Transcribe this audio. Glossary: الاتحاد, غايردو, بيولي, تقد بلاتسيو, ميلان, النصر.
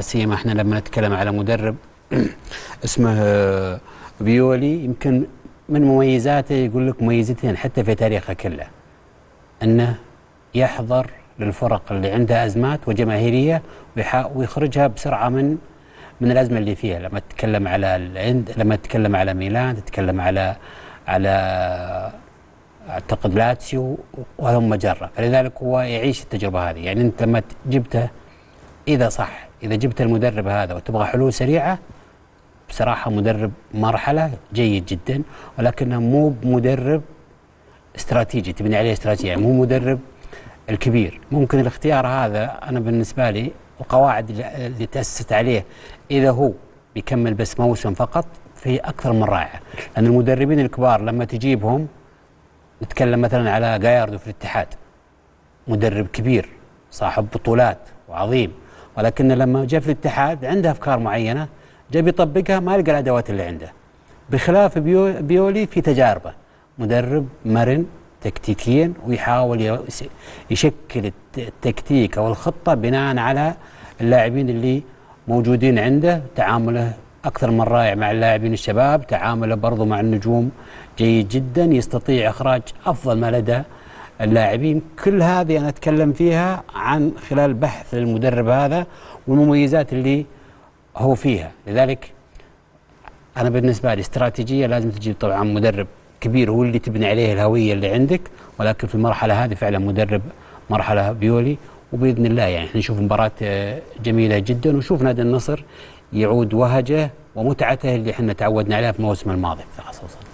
السيما احنا لما نتكلم على مدرب اسمه بيولي، يمكن من مميزاته يقول لك مميزتين حتى في تاريخه كله، انه يحضر للفرق اللي عندها ازمات وجماهيريه ويخرجها بسرعه من الازمه اللي فيها. لما تتكلم على الهند، لما تتكلم على ميلان، تتكلم على تقد بلاتسيو وهم مجره، فلذلك هو يعيش التجربه هذه. يعني انت لما جبته، اذا صح، اذا جبت المدرب هذا وتبغى حلول سريعه، بصراحه مدرب مرحله جيد جدا، ولكنه مو مدرب استراتيجي تبني عليه استراتيجيه، يعني مو مدرب الكبير. ممكن الاختيار هذا انا بالنسبه لي القواعد اللي تاسست عليه اذا هو بيكمل بس موسم فقط في اكثر من رائعه، لان المدربين الكبار لما تجيبهم، نتكلم مثلا على غايردو في الاتحاد، مدرب كبير صاحب بطولات وعظيم، ولكن لما جاء في الاتحاد عنده افكار معينه جاء بيطبقها ما لقى الادوات اللي عنده، بخلاف بيولي في تجاربه، مدرب مرن تكتيكيا ويحاول يشكل التكتيك او الخطه بناء على اللاعبين اللي موجودين عنده. تعامله اكثر من رائع مع اللاعبين الشباب، تعامله برضه مع النجوم جيد جدا، يستطيع اخراج افضل ما لدى اللاعبين. كل هذه انا اتكلم فيها عن خلال بحث للمدرب هذا والمميزات اللي هو فيها. لذلك انا بالنسبه لي استراتيجيه لازم تجيب طبعا مدرب كبير هو اللي تبني عليه الهويه اللي عندك، ولكن في المرحله هذه فعلا مدرب مرحله بيولي. وباذن الله يعني احنا نشوف مباراه جميله جدا، ونشوف نادي النصر يعود وهجه ومتعته اللي احنا تعودنا عليها في الموسم الماضي خاصه.